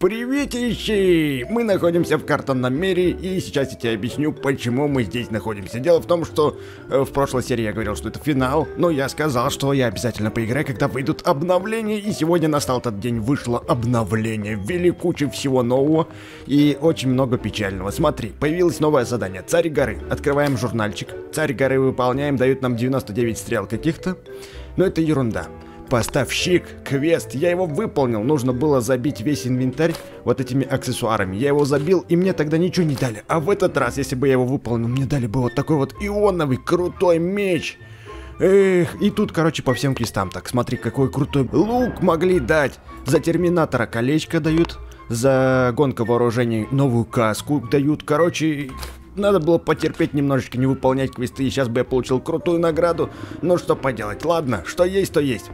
Приветищи! Мы находимся в картонном мире, и сейчас я тебе объясню, почему мы здесь находимся. Дело в том, что в прошлой серии я говорил, что это финал, но я сказал, что я обязательно поиграю, когда выйдут обновления, и сегодня настал этот день, вышло обновление, ввели кучу всего нового и очень много печального. Смотри, появилось новое задание, Царь горы. Открываем журнальчик, Царь горы выполняем, дают нам 99 стрел каких-то, но это ерунда. Поставщик, квест, я его выполнил, нужно было забить весь инвентарь вот этими аксессуарами, я его забил, и мне тогда ничего не дали, а в этот раз, если бы я его выполнил, мне дали бы вот такой вот ионовый крутой меч. Эх, и тут, короче, по всем квестам так, смотри, какой крутой лук могли дать, за Терминатора колечко дают, за гонка вооружений новую каску дают, короче... Надо было потерпеть немножечко, не выполнять квесты, и сейчас бы я получил крутую награду, но что поделать, ладно, что есть, то есть.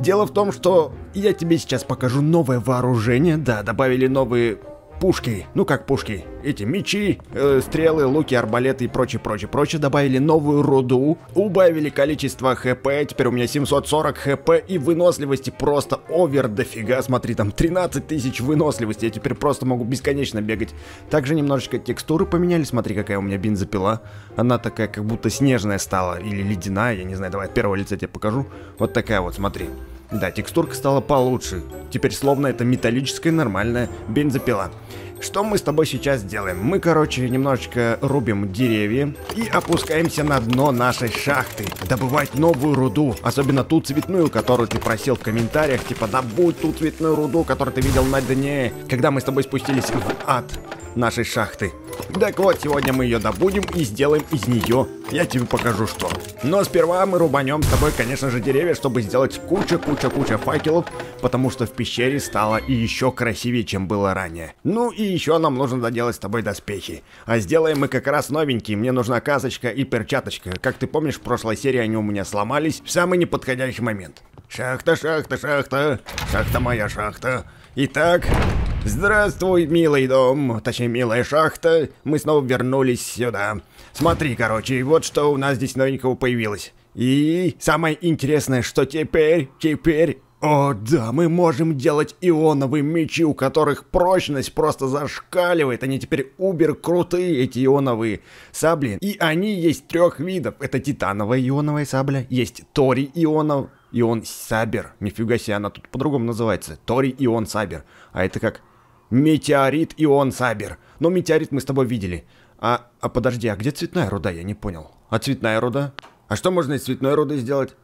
Дело в том, что я тебе сейчас покажу новое вооружение, да, добавили новые пушки, ну как пушки, эти мечи, стрелы, луки, арбалеты и прочее, добавили новую руду, убавили количество хп, теперь у меня 740 хп и выносливости просто овер дофига, смотри, там 13 тысяч выносливости, я теперь просто могу бесконечно бегать. Также немножечко текстуры поменяли, смотри, какая у меня бензопила, она такая как будто снежная стала или ледяная, я не знаю, давай от первого лица тебе покажу, вот такая вот, смотри. Да, текстурка стала получше. Теперь словно это металлическая нормальная бензопила. Что мы с тобой сейчас делаем? Мы, короче, немножечко рубим деревья и опускаемся на дно нашей шахты. Добывать новую руду, особенно ту цветную, которую ты просил в комментариях. Типа, добудь ту цветную руду, которую ты видел на дне, когда мы с тобой спустились в ад нашей шахты. Так вот, сегодня мы ее добудем и сделаем из нее. Я тебе покажу, что. Но сперва мы рубанем с тобой, конечно же, деревья, чтобы сделать куча факелов, потому что в пещере стало и еще красивее, чем было ранее. Ну и еще нам нужно доделать с тобой доспехи. А сделаем мы как раз новенькие. Мне нужна касочка и перчаточка. Как ты помнишь, в прошлой серии они у меня сломались в самый неподходящий момент. Шахта. Шахта моя, шахта. Итак... Здравствуй, милый дом, точнее, милая шахта, мы снова вернулись сюда. Смотри, короче, вот что у нас здесь новенького появилось. И самое интересное, что теперь... О, да, мы можем делать ионовые мечи, у которых прочность просто зашкаливает. Они теперь убер-крутые, эти ионовые сабли. И они есть трех видов. Это титановая ионовая сабля, есть тори-ионов, ион-сабер. Нифига себе, она тут по-другому называется. Тори-ион-сабер. А это как... Метеорит и он сабер. Но метеорит мы с тобой видели. А подожди, а где цветная руда? Я не понял. А цветная руда? А что можно из цветной руды сделать?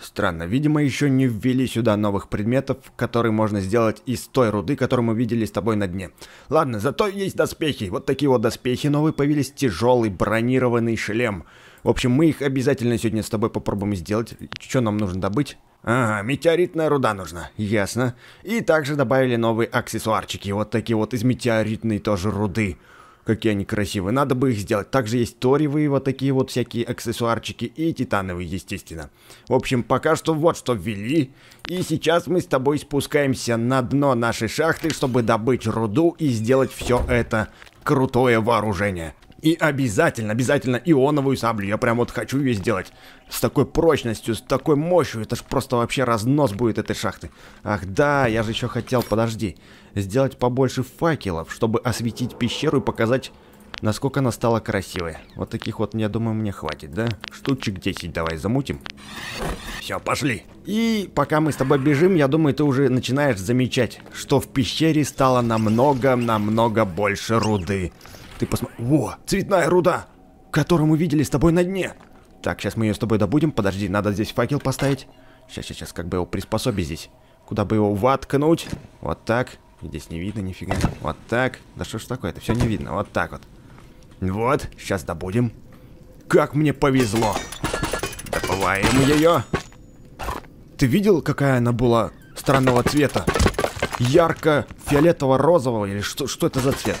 Странно. Видимо, еще не ввели сюда новых предметов, которые можно сделать из той руды, которую мы видели с тобой на дне. Ладно, зато есть доспехи. Вот такие вот доспехи новые появились. Тяжелый бронированный шлем. В общем, мы их обязательно сегодня с тобой попробуем сделать. Что нам нужно добыть? Ага, метеоритная руда нужна, ясно. И также добавили новые аксессуарчики, вот такие вот из метеоритной тоже руды. Какие они красивые, надо бы их сделать. Также есть ториевые вот такие вот всякие аксессуарчики и титановые, естественно. В общем, пока что вот что ввели. И сейчас мы с тобой спускаемся на дно нашей шахты, чтобы добыть руду и сделать все это крутое вооружение. И обязательно ионовую саблю, я прям вот хочу ее сделать. С такой прочностью, с такой мощью, это ж просто вообще разнос будет этой шахты. Ах да, я же еще хотел, подожди, сделать побольше факелов, чтобы осветить пещеру и показать, насколько она стала красивой. Вот таких вот, я думаю, мне хватит, да? Штучек 10 давай замутим. Все, пошли. И пока мы с тобой бежим, я думаю, ты уже начинаешь замечать, что в пещере стало намного больше руды. Ты посмотри... Во! Цветная руда! Которую мы видели с тобой на дне! Так, сейчас мы ее с тобой добудем. Подожди, надо здесь факел поставить. Сейчас, как бы его приспособить здесь. Куда бы его воткнуть? Вот так. Здесь не видно нифига. Вот так. Да что ж такое? Это все не видно. Вот так вот. Вот, сейчас добудем. Как мне повезло! Добываем ее! Ты видел, какая она была странного цвета? Ярко-фиолетово-розового или что это за цвет?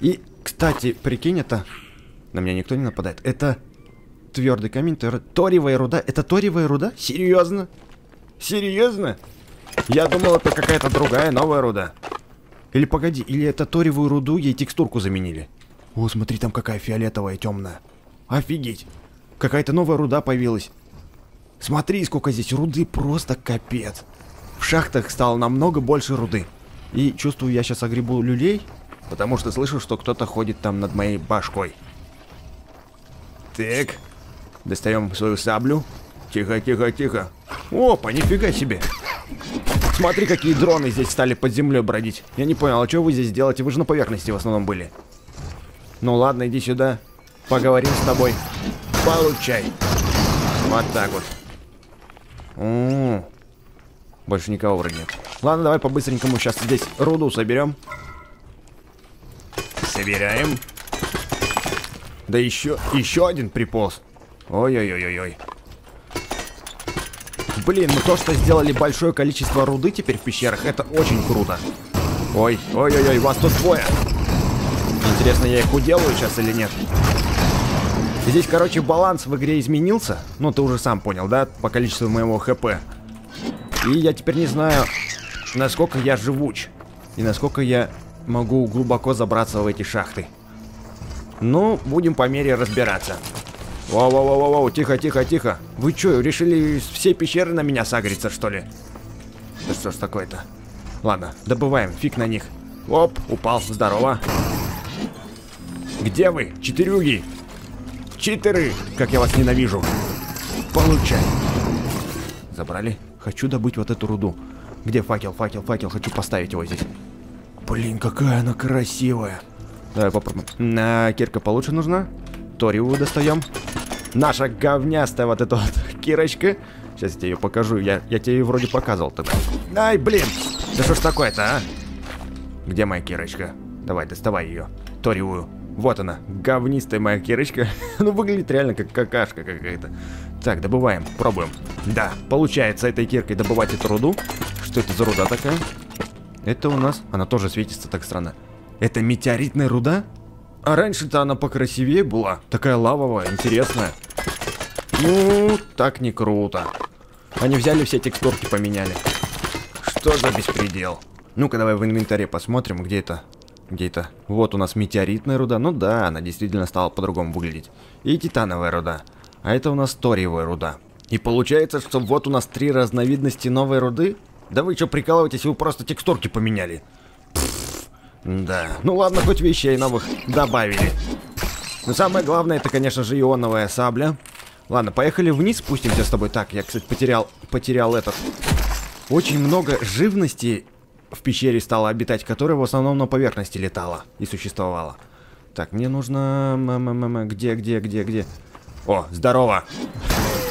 И, кстати, прикинь, это... На меня никто не нападает. Это твердый камень, ториевая руда. Это ториевая руда? Серьезно? Серьезно? Я думал, это какая-то другая новая руда. Или погоди, или это ториевую руду, ей текстурку заменили. О, смотри, там какая фиолетовая, темная. Офигеть. Какая-то новая руда появилась. Смотри, сколько здесь руды, просто капец. В шахтах стало намного больше руды. И чувствую, я сейчас огребу люлей, потому что слышу, что кто-то ходит там над моей башкой. Так. Достаем свою саблю. Тихо, тихо, тихо. Опа, нифига себе. Смотри, какие дроны здесь стали под землей бродить. Я не понял, а что вы здесь делаете? Вы же на поверхности в основном были. Ну ладно, иди сюда. Поговорим с тобой. Получай. Вот так вот. Больше никого вроде нет. Ладно, давай по-быстренькому сейчас здесь руду соберем. Собираем. Да еще один приполз. Ой-ой-ой-ой-ой. Блин, ну то, что сделали большое количество руды теперь в пещерах, это очень круто. Ой-ой-ой-ой, вас тут двое. Интересно, я их уделаю сейчас или нет? Здесь, короче, баланс в игре изменился. Ну, ты уже сам понял, да? По количеству моего ХП. И я теперь не знаю, насколько я живуч. И насколько я могу глубоко забраться в эти шахты. Ну, будем по мере разбираться. Воу-воу-воу-воу, тихо-тихо-тихо. Вы что, решили все пещеры на меня сагриться, что ли? Да что ж такое-то? Ладно, добываем, фиг на них. Оп, упал, здорово. Где вы, четырюги? Читеры, как я вас ненавижу. Получай. Забрали. Хочу добыть вот эту руду. Где факел, факел, факел? Хочу поставить его здесь. Блин, какая она красивая. Давай попробуем. На, кирка получше нужна. Ториеву достаем. Наша говнястая вот эта вот кирочка. Сейчас я тебе ее покажу. Я тебе ее вроде показывал тогда. Ай, блин. Да что ж такое-то, а? Где моя кирочка? Давай, доставай ее. Ториевую. Вот она, говнистая моя кирочка. Ну, выглядит реально как какашка какая-то. Так, добываем, пробуем. Да, получается этой киркой добывать эту руду. Что это за руда такая? Это у нас... Она тоже светится так странно. Это метеоритная руда? А раньше-то она покрасивее была. Такая лавовая, интересная. Ну, так не круто. Они взяли все текстурки, поменяли. Что за беспредел? Ну-ка, давай в инвентаре посмотрим, где это... Где-то. Вот у нас метеоритная руда. Ну да, она действительно стала по-другому выглядеть. И титановая руда. А это у нас ториевая руда. И получается, что вот у нас три разновидности новой руды? Да вы что, прикалываетесь, вы просто текстурки поменяли. Пфф, да. Ну ладно, хоть вещей новых добавили. Но самое главное, это, конечно же, ионовая сабля. Ладно, поехали вниз, спустимся с тобой. Так, я, кстати, потерял этот. Очень много живности... В пещере стала обитать, которая в основном на поверхности летала и существовала. Так, мне нужно... Где? О, здорово!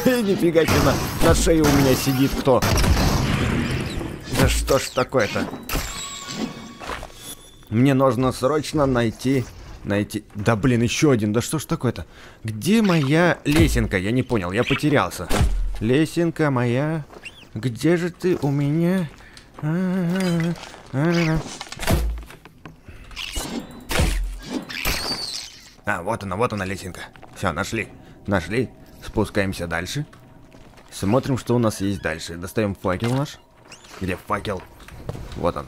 Нифига себе, на шее у меня сидит кто? Да что ж такое-то? Мне нужно срочно найти... Да блин, еще один, да что ж такое-то? Где моя лесенка? Я не понял, я потерялся. Лесенка моя... Где же ты у меня... А, вот она лесенка. Все, нашли. Нашли. Спускаемся дальше. Смотрим, что у нас есть дальше. Достаем факел наш. Где факел? Вот он.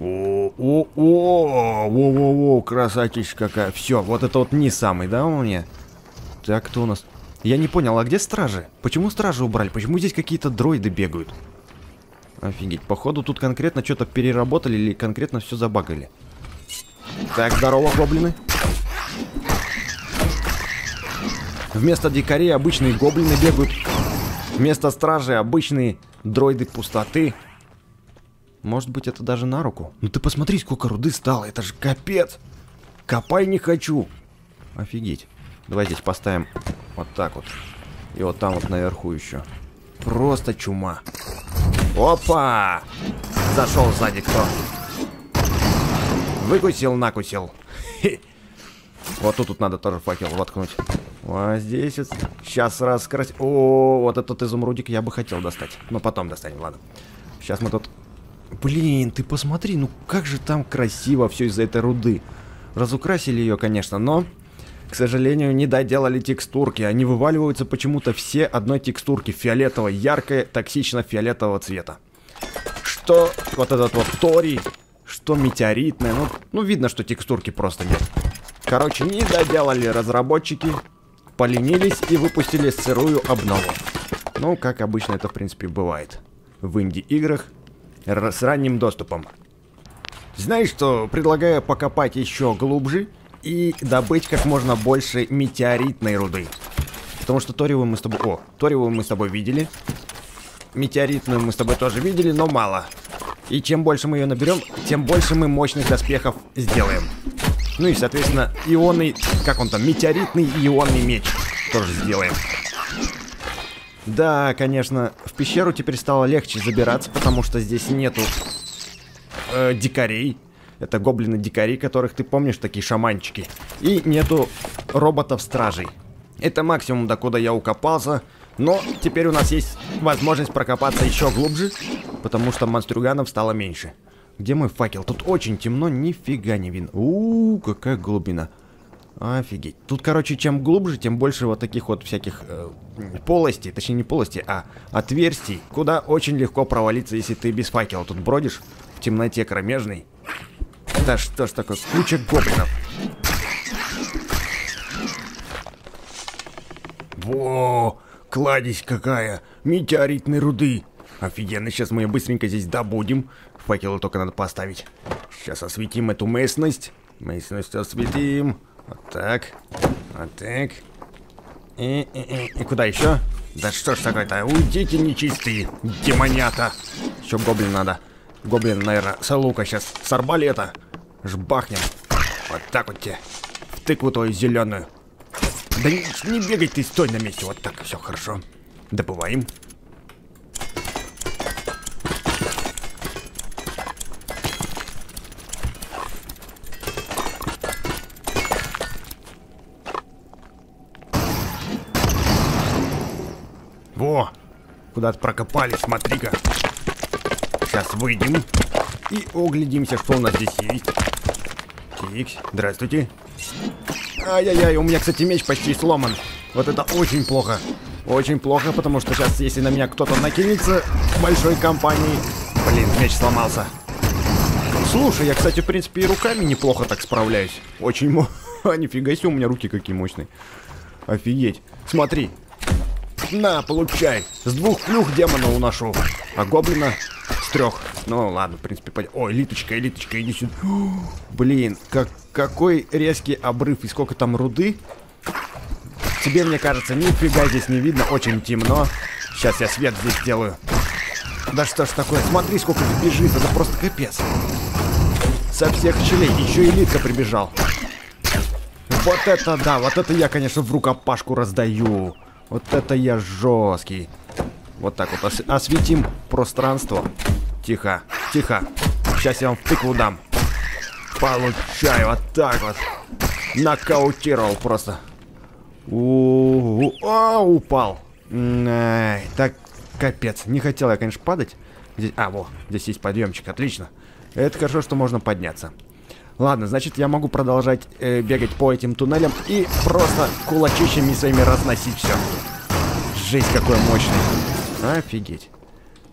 О-о-о! Красотища какая. Все, вот это вот не самый, да, у меня? Так, кто у нас? Я не понял, а где стражи? Почему стражи убрали? Почему здесь какие-то дроиды бегают? Офигеть, походу тут конкретно что-то переработали или конкретно все забагали. Так, здорово, гоблины. Вместо дикарей обычные гоблины бегают. Вместо стражи обычные дроиды пустоты. Может быть, это даже на руку. Ну ты посмотри, сколько руды стало, это же капец. Копай не хочу. Офигеть. Давай здесь поставим вот так вот. И вот там вот наверху еще. Просто чума. Опа! Зашел сзади кто? Выкусил, накусил. Хе. Вот тут надо тоже факел воткнуть. Вот здесь вот. Сейчас раскрасить. О, вот этот изумрудик я бы хотел достать. Но потом достанем, ладно. Сейчас мы тут... Блин, ты посмотри, ну как же там красиво все из-за этой руды. Разукрасили ее, конечно, но... К сожалению, не доделали текстурки. Они вываливаются почему-то все одной текстурки. Фиолетовой, яркой, токсично-фиолетового цвета. Что вот этот вот торий, что метеоритное. Ну, видно, что текстурки просто нет. Короче, не доделали разработчики. Поленились и выпустили сырую обнову. Ну, как обычно это, в принципе, бывает в инди-играх с ранним доступом. Знаешь что, предлагаю покопать еще глубже и добыть как можно больше метеоритной руды. Потому что ториевую мы с тобой... О, ториевую мы с тобой видели. Метеоритную мы с тобой тоже видели, но мало. И чем больше мы ее наберем, тем больше мы мощных доспехов сделаем. Ну и, соответственно, ионный... Как он там? Метеоритный и ионный меч тоже сделаем. Да, конечно, в пещеру теперь стало легче забираться, потому что здесь нету дикарей. Это гоблины-дикари, которых ты помнишь, такие шаманчики. И нету роботов-стражей. Это максимум, до куда я укопался. Но теперь у нас есть возможность прокопаться еще глубже, потому что монстрюганов стало меньше. Где мой факел? Тут очень темно, нифига не видно. У-у-у, какая глубина. Офигеть. Тут, короче, чем глубже, тем больше вот таких вот всяких полостей, точнее не полостей, а отверстий, куда очень легко провалиться, если ты без факела тут бродишь в темноте кромешной. Да что ж такое, куча гоблинов. Во, кладезь какая, метеоритной руды. Офигенно, сейчас мы ее быстренько здесь добудем. Факелы только надо поставить. Сейчас осветим эту местность. Местность осветим. Вот так. Вот так. И куда еще? Да что ж такое-то? Уйдите, нечистые демонята. Еще гоблин надо. Гоблин, наверное, с лука сейчас. С арбалета. Жбахнем. Вот так вот тебе. В тыкву твою зеленую. Да не бегай ты, стой на месте. Вот так, все хорошо. Добываем. Во, куда-то прокопали, смотри-ка. Сейчас выйдем и оглядимся, что у нас здесь есть. Тикс, здравствуйте. Ай-яй-яй, у меня, кстати, меч почти сломан. Вот это очень плохо. Очень плохо, потому что сейчас, если на меня кто-то накинется большой компанией... Блин, меч сломался. Слушай, я, кстати, в принципе, и руками неплохо так справляюсь. Очень... Нифига себе, у меня руки какие мощные. Офигеть. Смотри. На, получай. С двух плюх демона уношу. А гоблина с трех. Ну ладно, в принципе, пойдем. Ой, элиточка, элиточка, иди сюда. Блин, какой резкий обрыв. И сколько там руды. Тебе, мне кажется, нифига здесь не видно. Очень темно. Сейчас я свет здесь сделаю. Да что ж такое. Смотри, сколько ты бежишь. Это просто капец. Со всех щелей. Еще и элитка прибежал. Вот это да. Вот это я, конечно, в рукопашку раздаю. Вот это я жесткий. Вот так вот осветим пространство. Тихо, тихо. Сейчас я вам в тыкву дам. Получай, вот так вот. Нокаутировал просто. О, упал. Так, капец. Не хотел я, конечно, падать. Здесь, вот, здесь есть подъемчик, отлично. Это хорошо, что можно подняться. Ладно, значит, я могу продолжать бегать по этим туннелям и просто кулачищами своими разносить все. Жесть, какой мощный. Офигеть.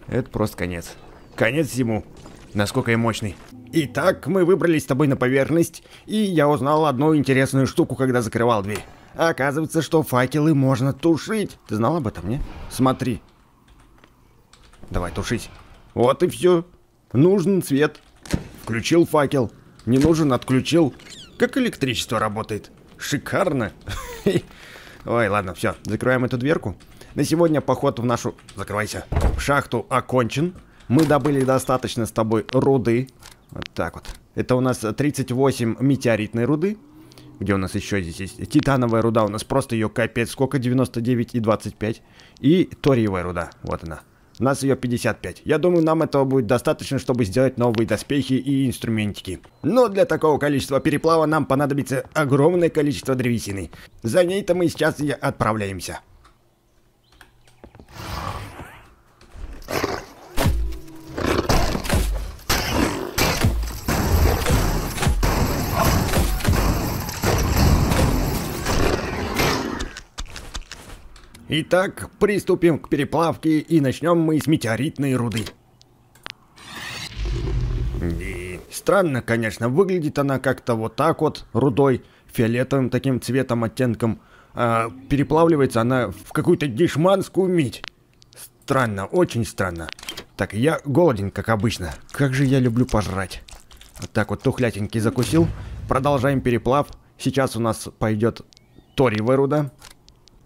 Это просто конец. Конец всему. Насколько я мощный. Итак, мы выбрались с тобой на поверхность, и я узнал одну интересную штуку, когда закрывал дверь. Оказывается, что факелы можно тушить. Ты знал об этом, не? Смотри. Давай тушить. Вот и все. Нужен свет. Включил факел. Не нужен, отключил. Как электричество работает. Шикарно. Ой, ладно, все. Закрываем эту дверку. На сегодня поход в нашу... Закрывайся. Шахту окончен. Мы добыли достаточно с тобой руды. Вот так вот. Это у нас 38 метеоритной руды. Где у нас еще здесь есть? Титановая руда. У нас просто ее капец. Сколько? 99 и 25. И ториевая руда. Вот она. У нас ее 55. Я думаю, нам этого будет достаточно, чтобы сделать новые доспехи и инструментики. Но для такого количества переплава нам понадобится огромное количество древесины. За ней-то мы сейчас и отправляемся. Итак, приступим к переплавке и начнем мы с метеоритной руды. И странно, конечно, выглядит она как-то вот так вот, рудой, фиолетовым таким цветом, оттенком. Переплавливается она в какую-то дешманскую медь. Странно, очень странно. Так, я голоден, как обычно. Как же я люблю пожрать. Вот так вот тухлятенький закусил. Продолжаем переплав. Сейчас у нас пойдет ториевая руда.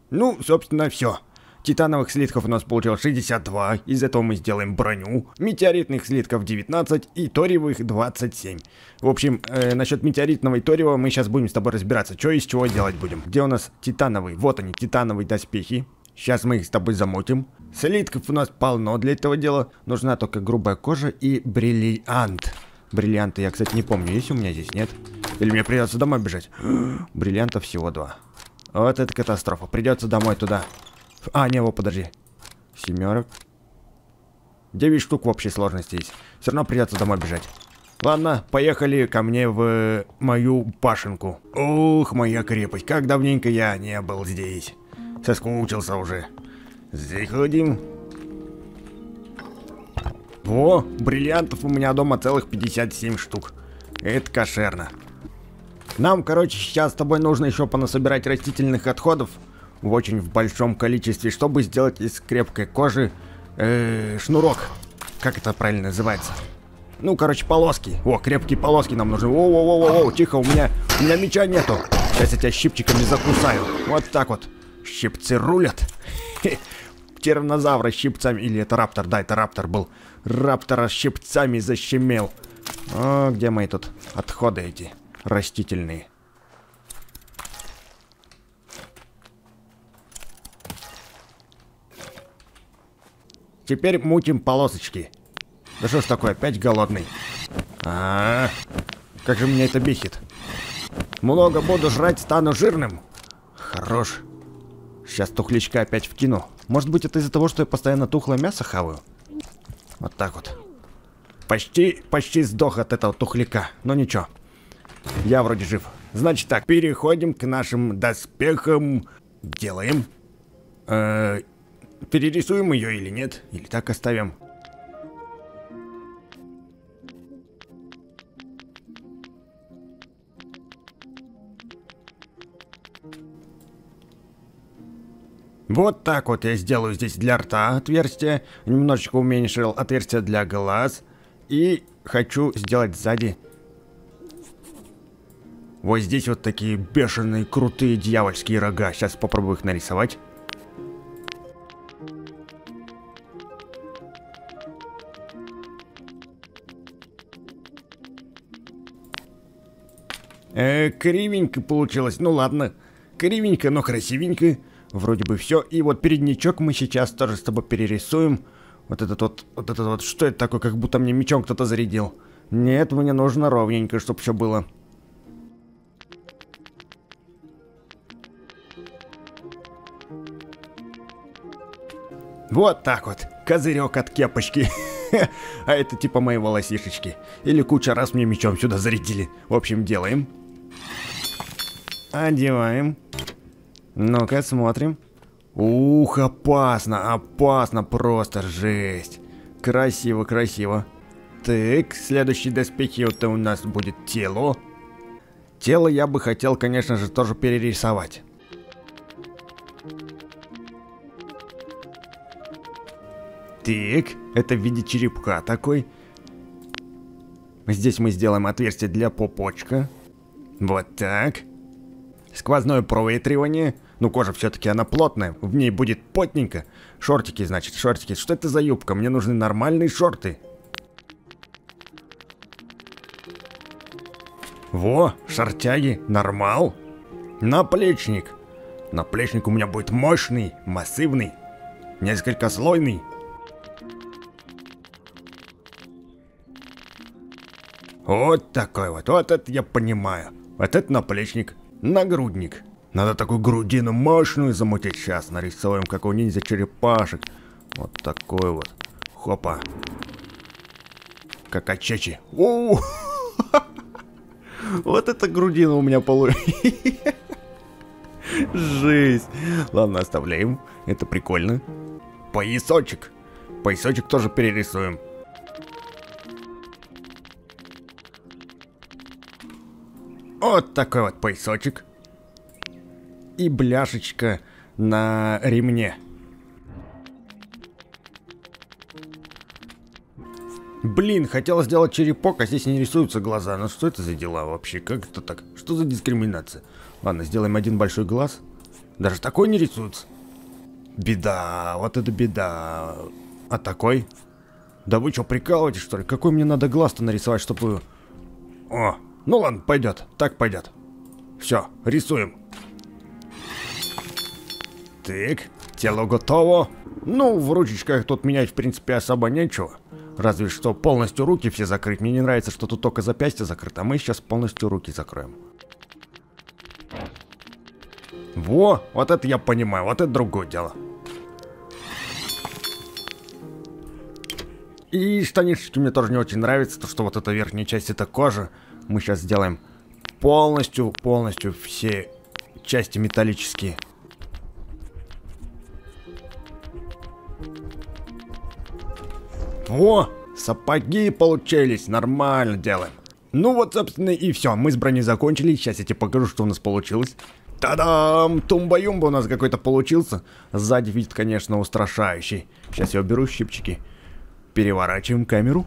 Ну, собственно, все. Титановых слитков у нас получилось 62. Из этого мы сделаем броню. Метеоритных слитков 19 и ториевых 27. В общем, насчет метеоритного и ториевого мы сейчас будем с тобой разбираться. Что из чего делать будем. Где у нас титановые? Вот они, титановые доспехи. Сейчас мы их с тобой замутим. Слитков у нас полно для этого дела. Нужна только грубая кожа и бриллиант. Бриллианты я, кстати, не помню, есть у меня здесь, нет? Или мне придется домой бежать? Бриллиантов всего 2. Вот это катастрофа. Придется домой туда. А, не, вот, подожди. 7. 9 штук в общей сложности есть. Все равно придется домой бежать. Ладно, поехали ко мне в мою башенку. Ух, моя крепость. Как давненько я не был здесь. Соскучился уже. Заходим. Во, бриллиантов у меня дома целых 57 штук. Это кошерно. Нам, короче, сейчас с тобой нужно еще понасобирать растительных отходов. В очень большом количестве, чтобы сделать из крепкой кожи шнурок. Как это правильно называется? Ну, короче, полоски. О, крепкие полоски нам нужны. О-о-о-о-о, тихо, у меня меча нету. Сейчас я тебя щипчиками закусаю. Вот так вот. Щипцы рулят. Тернозавра щипцами. Или это раптор? Да, это раптор был. Раптора щипцами защемел. О, где мои тут отходы эти растительные? Теперь мутим полосочки. Да что ж такое, опять голодный. Как же меня это бесит. Много буду жрать, стану жирным. Хорош. Сейчас тухлячка опять вкину. Может быть, это из-за того, что я постоянно тухлое мясо хаваю? Вот так вот. Почти сдох от этого тухляка. Но ничего. Я вроде жив. Значит так, переходим к нашим доспехам. Делаем. Перерисуем ее или нет? Или так оставим? Вот так вот я сделаю здесь для рта отверстие. Немножечко уменьшил отверстие для глаз. И хочу сделать сзади. Вот здесь вот такие бешеные, крутые, дьявольские рога. Сейчас попробую их нарисовать. Кривенько получилось, ну ладно. Кривенько, но красивенько. Вроде бы все. И вот передничок мы сейчас тоже с тобой перерисуем. Вот этот вот. Что это такое, как будто мне мечом кто-то зарядил? Нет, мне нужно ровненько, чтобы все было. Вот так вот. Козырек от кепочки. А это типа мои волосишечки. Или куча раз мне мечом сюда зарядили. В общем, делаем. Одеваем. Ну-ка, смотрим. Ух, опасно, опасно, просто жесть. Красиво, красиво. Так, следующие доспехи это у нас будет тело. Тело я бы хотел, конечно же, тоже перерисовать. Так, это в виде черепка такой. Здесь мы сделаем отверстие для попочка. Вот так. Сквозное проветривание. Ну, кожа все-таки она плотная. В ней будет потненько. Шортики, значит, шортики. Что это за юбка? Мне нужны нормальные шорты. Во, шортяги. Нормал. Наплечник. Наплечник у меня будет мощный, массивный. Несколькослойный. Вот такой вот. Вот это я понимаю. Вот это наплечник. Нагрудник. Надо такую грудину мощную замутить. Сейчас нарисуем, как у ниндзя черепашек. Вот такой вот. Хопа. Как очечи. Вот эта грудина у меня получилась. Жесть. Ладно, оставляем. Это прикольно. Поясочек. Поясочек тоже перерисуем. Вот такой вот поясочек. И бляшечка на ремне. Блин, хотел сделать черепок, а здесь не рисуются глаза. Ну что это за дела вообще? Как это так? Что за дискриминация? Ладно, сделаем один большой глаз. Даже такой не рисуется. Беда, вот это беда. А такой? Да вы что, прикалываетесь, что ли? Какой мне надо глаз-то нарисовать, чтобы... О, ну ладно, пойдет. Так пойдет. Все, рисуем. Так, тело готово. Ну, в ручечках тут менять, в принципе, особо нечего. Разве что полностью руки все закрыть. Мне не нравится, что тут только запястье закрыто. А мы сейчас полностью руки закроем. Во, вот это я понимаю. Вот это другое дело. И штанишки мне тоже не очень нравится. То, что вот эта верхняя часть, это кожа. Мы сейчас сделаем полностью все части металлические. Во, сапоги получились, нормально делаем. Ну вот, собственно, и все, мы с броней закончили. Сейчас я тебе покажу, что у нас получилось. Та-дам! Тумба-юмба у нас какой-то получился. Сзади вид, конечно, устрашающий. Сейчас я уберу щипчики. Переворачиваем камеру.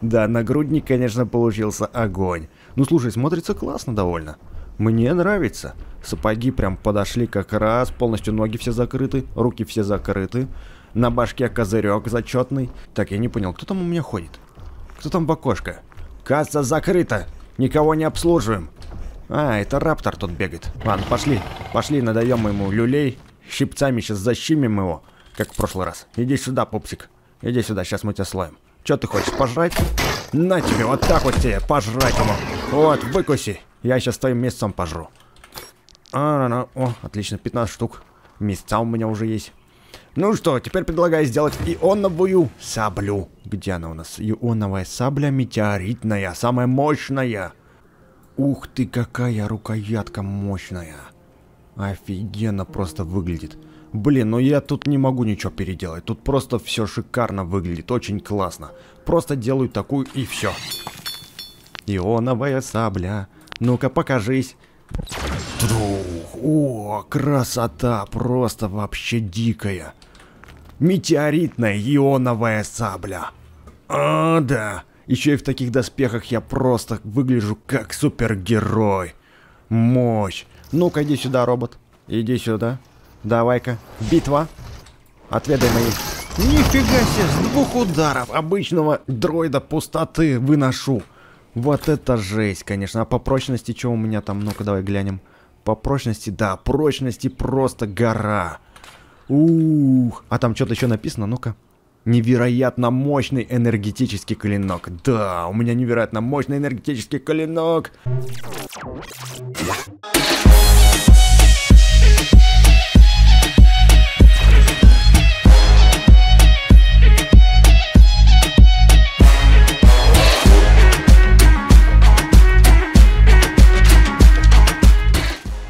Да, нагрудник, конечно, получился огонь. Ну, слушай, смотрится классно довольно. Мне нравится. Сапоги прям подошли как раз. Полностью ноги все закрыты, руки все закрыты. На башке козырек зачетный. Так, я не понял, кто там у меня ходит? Кто там в окошко? Касса закрыта. Никого не обслуживаем. А, это Раптор тут бегает. Ладно, пошли. Пошли, надаем ему люлей. Щипцами сейчас защемим его, как в прошлый раз. Иди сюда, пупсик. Иди сюда, сейчас мы тебя слоем. Че ты хочешь, пожрать? На тебе, вот так вот тебе, пожрать ему. Вот, выкуси. Я сейчас твоим мясцом пожру. О, отлично, 15 штук. Мясца у меня уже есть. Ну что, теперь предлагаю сделать ионовую саблю. Где она у нас? Ионовая сабля метеоритная, самая мощная. Ух ты, какая рукоятка мощная. Офигенно просто выглядит. Блин, ну я тут не могу ничего переделать. Тут просто все шикарно выглядит, очень классно. Просто делаю такую и все. Ионовая сабля. Ну-ка, покажись. О, красота, просто вообще дикая. Метеоритная ионовая сабля. А, да. Еще и в таких доспехах я просто выгляжу как супергерой. Мощь. Ну-ка, иди сюда, робот. Иди сюда. Давай-ка. Битва. Отведай мои. Нифига себе, с 2 ударов обычного дроида пустоты выношу. Вот это жесть, конечно. А по прочности что у меня там? Ну-ка, давай глянем. По прочности, да, прочности просто гора. Ух, а там что-то еще написано, ну-ка. Невероятно мощный энергетический клинок. Да, у меня невероятно мощный энергетический клинок.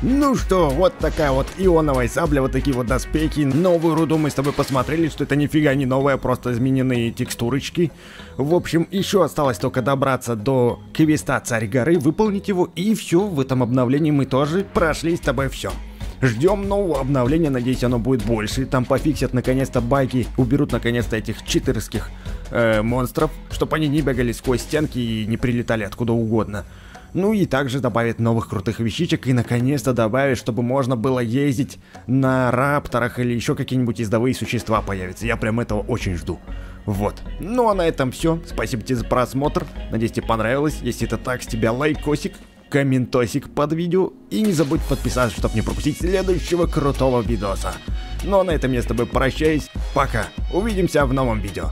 Ну что, вот такая вот ионовая сабля, вот такие вот доспехи. Новую руду мы с тобой посмотрели, что это нифига не новая, просто измененные текстурочки. В общем, еще осталось только добраться до квеста Царь Горы, выполнить его, и все, в этом обновлении мы тоже прошли с тобой все. Ждем нового обновления, надеюсь, оно будет больше. Там пофиксят наконец-то баги, уберут наконец-то этих читерских монстров, чтобы они не бегали сквозь стенки и не прилетали откуда угодно. Ну и также добавит новых крутых вещичек и наконец-то добавит, чтобы можно было ездить на рапторах или еще какие-нибудь ездовые существа появятся. Я прям этого очень жду. Вот. Ну а на этом все. Спасибо тебе за просмотр. Надеюсь, тебе понравилось. Если это так, с тебя лайкосик, комментосик под видео. И не забудь подписаться, чтобы не пропустить следующего крутого видоса. Ну а на этом я с тобой прощаюсь. Пока. Увидимся в новом видео.